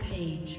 Rampage.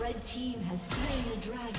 Red team has slain the dragon.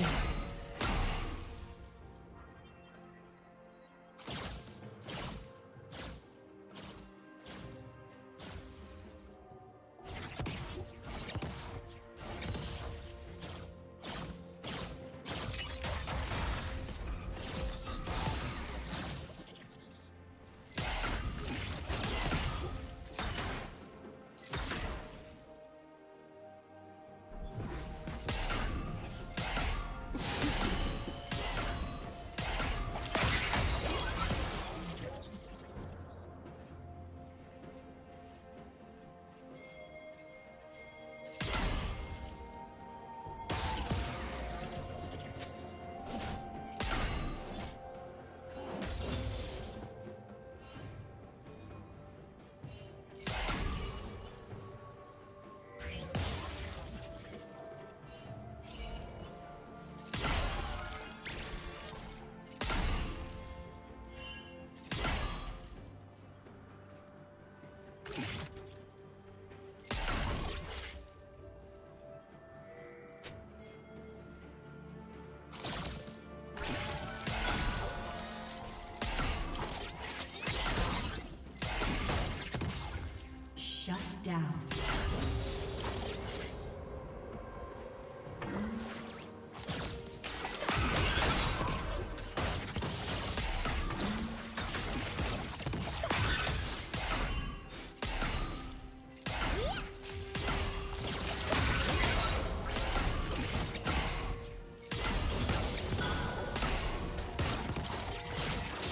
Shut down.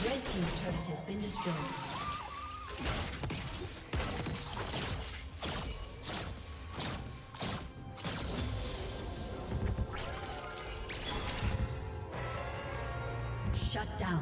Red team's turret has been destroyed. Shut down.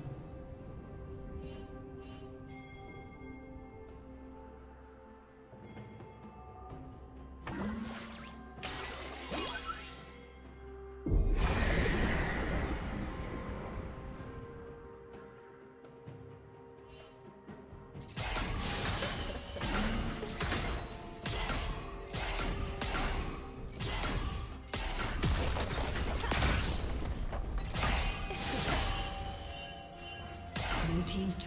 Team's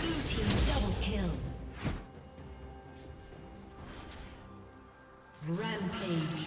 Blue team double kill. Rampage.